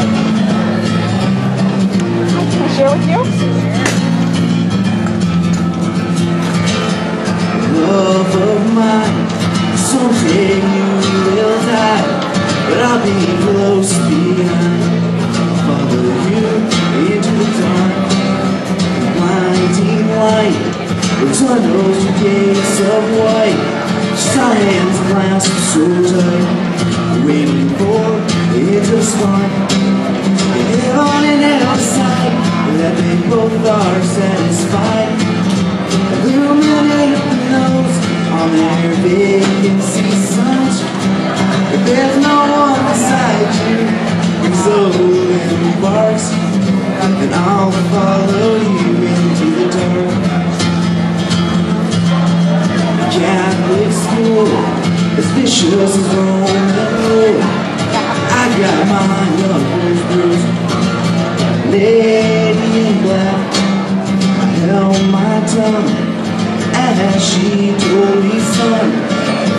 Can I share with you? Love of mine, someday you will die, but I'll be close behind. Follow you into the dark, the blinding light, the tunnels, the gates of white, science glass so tight, waiting for it to spark. They're on and outside, that they both are satisfied. Illuminated nose on their vacancy signs. If there's no one beside you, and so embarks, then I'll follow you into the dark. Catholic school, as vicious as Rome. I got my knuckles bruised, lady in black. I held my tongue as she told me, son,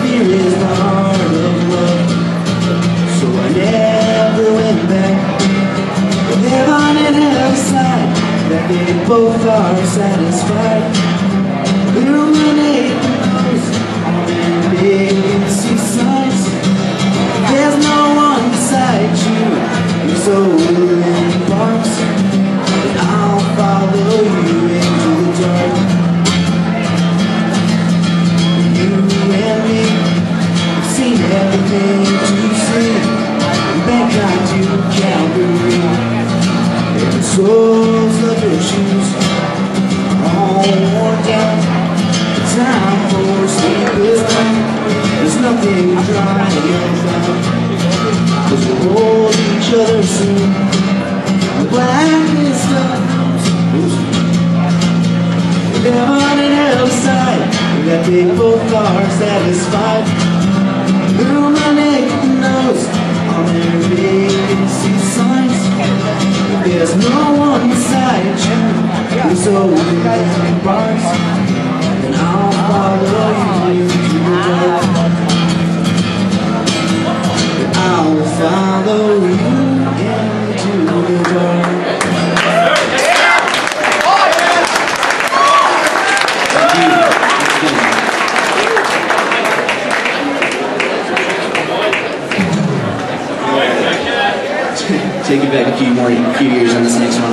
fear is the heart of love. So I never went back. But they're on an outside, that they both are satisfied. Illuminate the ghost on their vacancy signs. There's no you, so in parks, and I'll follow you into the dark. You and me, we've seen everything to see. Bangkok to Calgary, and the soles of your shoes are all worn down. The time for sleep is gone. There's nothing dry about. Cause we'll hold each other soon. The blackness of those who's never on an outside, that they both are satisfied. Illuminate the nose on their vacancy signs. There's no one beside you who's old and barks, and I'll follow you to the dark. I'll follow you into the dark. Take it back a few years on this next one.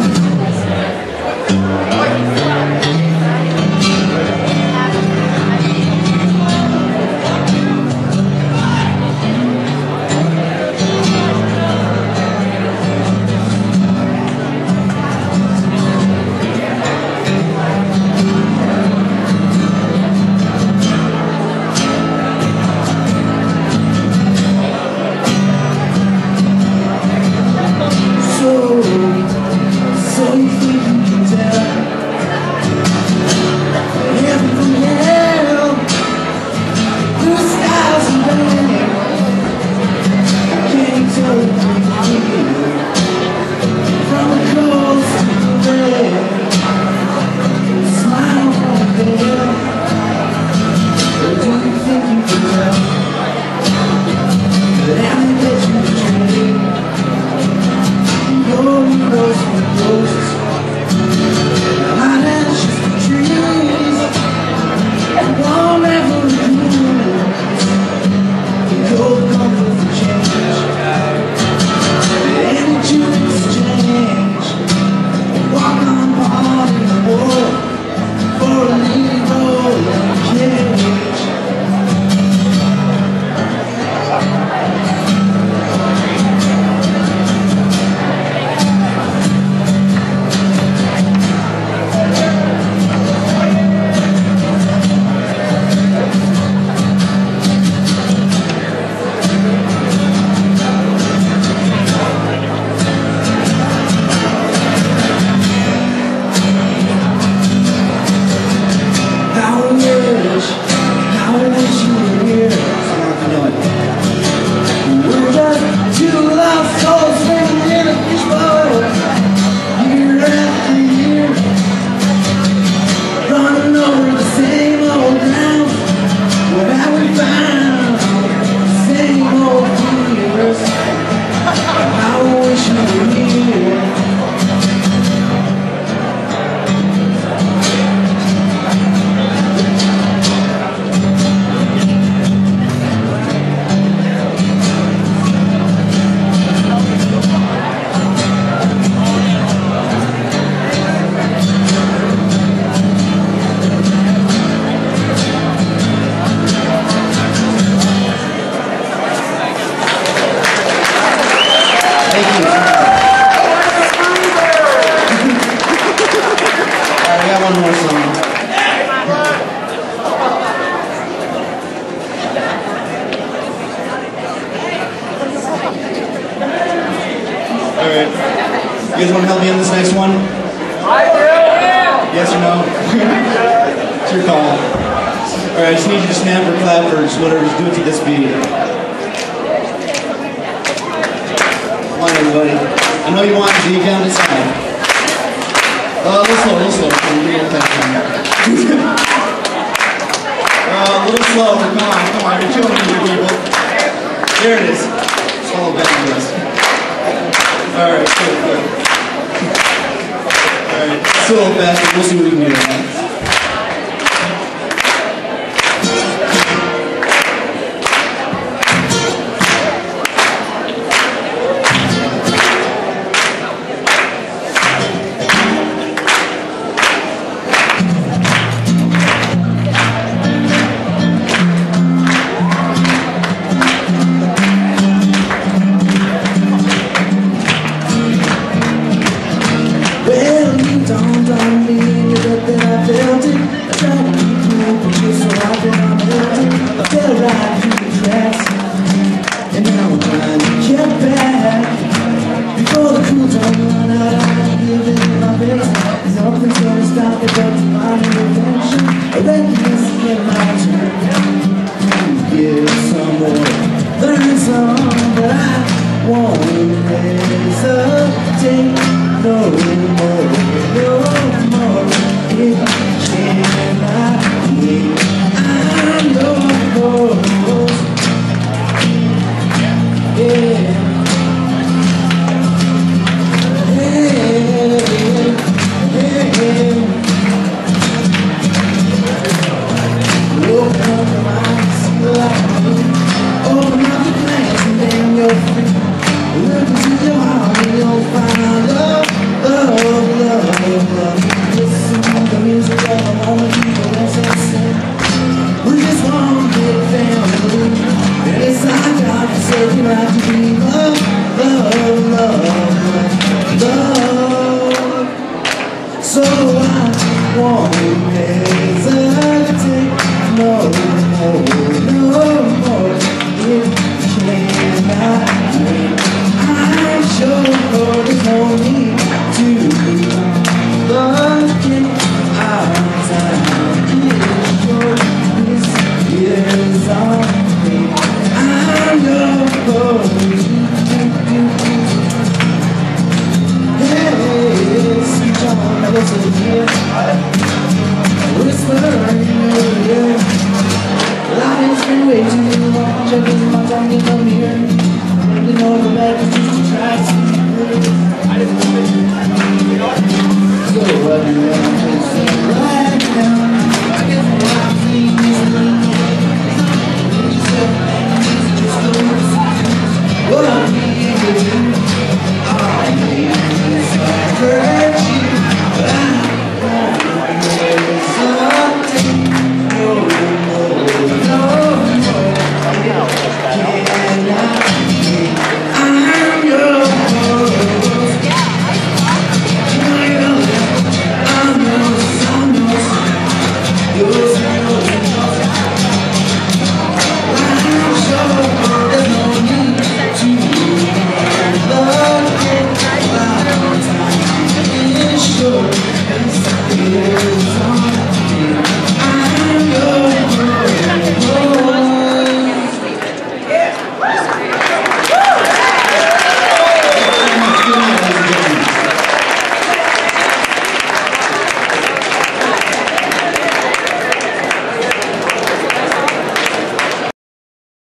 So you can tell Thank you. Alright, we got one more song. Alright. You guys want to help me on this next one? I do! Yes or no? It's your call. Alright, I just need you to snap or clap or just whatever, just do it to this beat. Come on, everybody. I know you want to be down this time. A little slow. A little slow. Come on. You're killing me, people. There it is. It's all back to us. All right, good. All right, it's a little faster. We'll see what we can do now. One is a day, no more.